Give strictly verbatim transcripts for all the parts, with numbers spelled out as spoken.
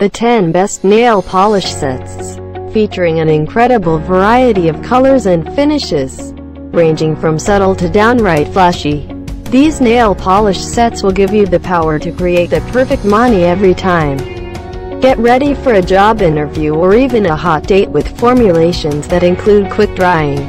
The ten Best Nail Polish Sets, featuring an incredible variety of colors and finishes, ranging from subtle to downright flashy. These nail polish sets will give you the power to create the perfect money every time. Get ready for a job interview or even a hot date with formulations that include quick drying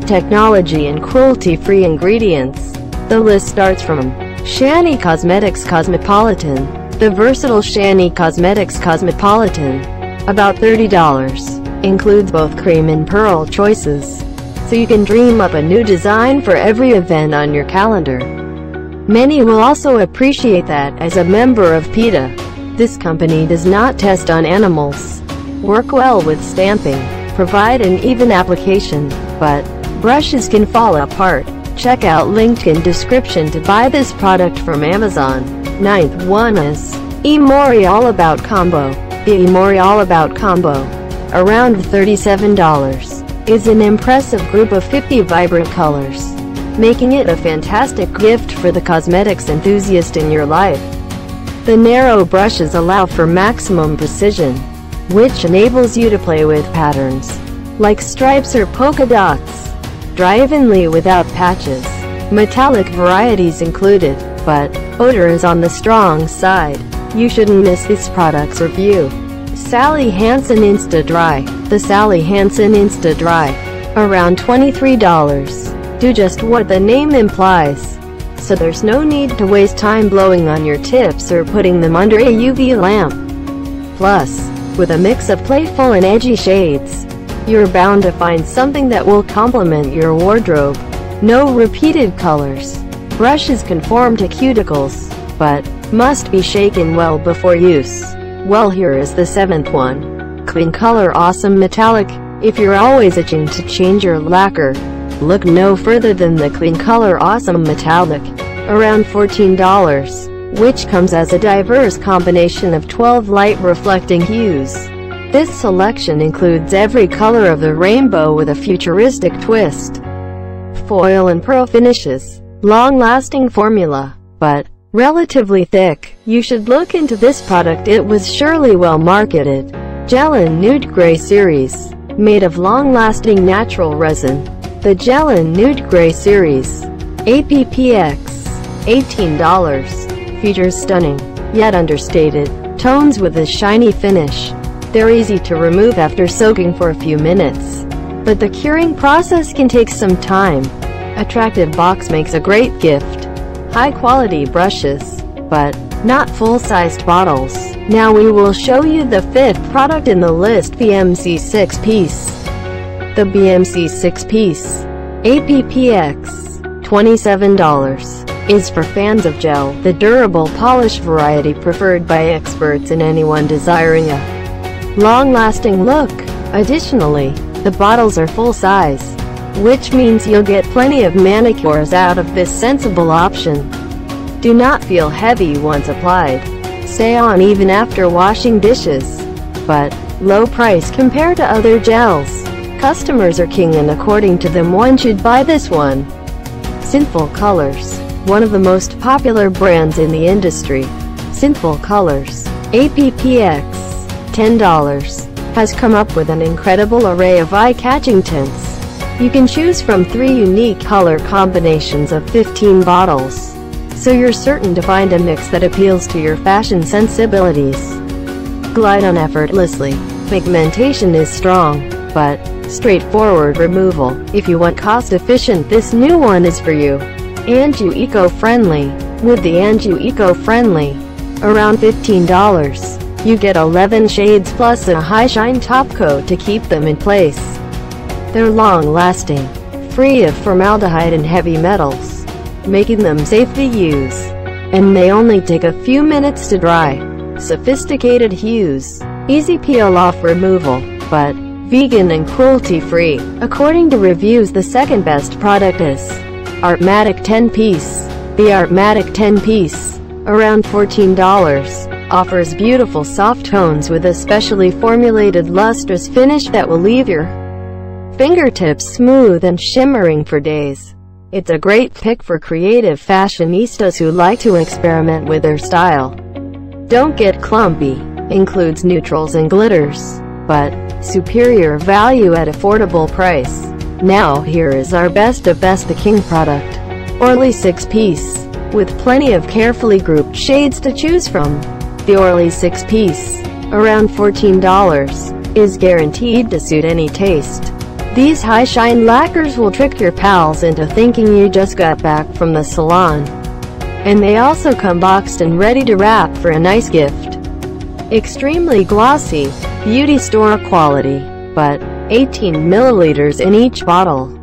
technology and cruelty-free ingredients. The list starts from Shani Cosmetics Cosmopolitan. The versatile Shani Cosmetics Cosmopolitan, about thirty dollars, includes both cream and pearl choices, so you can dream up a new design for every event on your calendar. Many will also appreciate that as a member of PETA, this company does not test on animals, work well with stamping, provide an even application, but brushes can fall apart. Check out linked in description to buy this product from Amazon. Ninth one is Emori All About Combo. The Emori All About Combo, around thirty-seven dollars, is an impressive group of fifty vibrant colors, making it a fantastic gift for the cosmetics enthusiast in your life. The narrow brushes allow for maximum precision, which enables you to play with patterns like stripes or polka dots, dry evenly without patches. Metallic varieties included, but odor is on the strong side. You shouldn't miss this product's review. Sally Hansen Insta Dry. The Sally Hansen Insta Dry, around twenty-three dollars, do just what the name implies, so there's no need to waste time blowing on your tips or putting them under a U V lamp. Plus, with a mix of playful and edgy shades, you're bound to find something that will complement your wardrobe. No repeated colors. Brushes conform to cuticles, but must be shaken well before use. Well, here is the seventh one. Kleancolor Awesome Metallic. If you're always itching to change your lacquer, look no further than the Kleancolor Awesome Metallic, around fourteen dollars. Which comes as a diverse combination of twelve light reflecting hues. This selection includes every color of the rainbow with a futuristic twist. Foil and pearl finishes, long-lasting formula, but relatively thick. You should look into this product, it was surely well marketed. Gellen Nude Gray Series, made of long-lasting natural resin. The Gellen Nude Gray Series, A P P X, eighteen dollars. Features stunning, yet understated, tones with a shiny finish. They're easy to remove after soaking for a few minutes, but the curing process can take some time. Attractive box makes a great gift. High quality brushes, but not full-sized bottles. Now we will show you the fifth product in the list, B M C six piece. The B M C six piece, A P P X, twenty-seven dollars. Is for fans of gel, the durable polish variety preferred by experts and anyone desiring a long-lasting look. Additionally, the bottles are full-size, which means you'll get plenty of manicures out of this sensible option. Do not feel heavy once applied. Stay on even after washing dishes, but low price compared to other gels. Customers are king, and according to them one should buy this one. Sinful Colors, one of the most popular brands in the industry. Sinful Colors, A P P X, ten dollars, has come up with an incredible array of eye-catching tints. You can choose from three unique color combinations of fifteen bottles, so you're certain to find a mix that appeals to your fashion sensibilities. Glide on effortlessly. Pigmentation is strong, but straightforward removal. If you want cost-efficient, this new one is for you. Anjou Eco-Friendly. With the Anjou Eco-Friendly, around fifteen dollars, you get eleven shades plus a high shine top coat to keep them in place. They're long-lasting, free of formaldehyde and heavy metals, making them safe to use, and they only take a few minutes to dry. Sophisticated hues, easy peel-off removal, but vegan and cruelty-free. According to reviews, the second best product is Artmatic ten piece. The Artmatic ten piece, around fourteen dollars, offers beautiful soft tones with a specially formulated lustrous finish that will leave your fingertips smooth and shimmering for days. It's a great pick for creative fashionistas who like to experiment with their style. Don't get clumpy. includes neutrals and glitters, but superior value at affordable price. Now here is our best of best the King product. Orly six piece, with plenty of carefully grouped shades to choose from. The Orly six piece, around fourteen dollars, is guaranteed to suit any taste. These high shine lacquers will trick your pals into thinking you just got back from the salon. And they also come boxed and ready to wrap for a nice gift. Extremely glossy, beauty store quality, but eighteen milliliters in each bottle.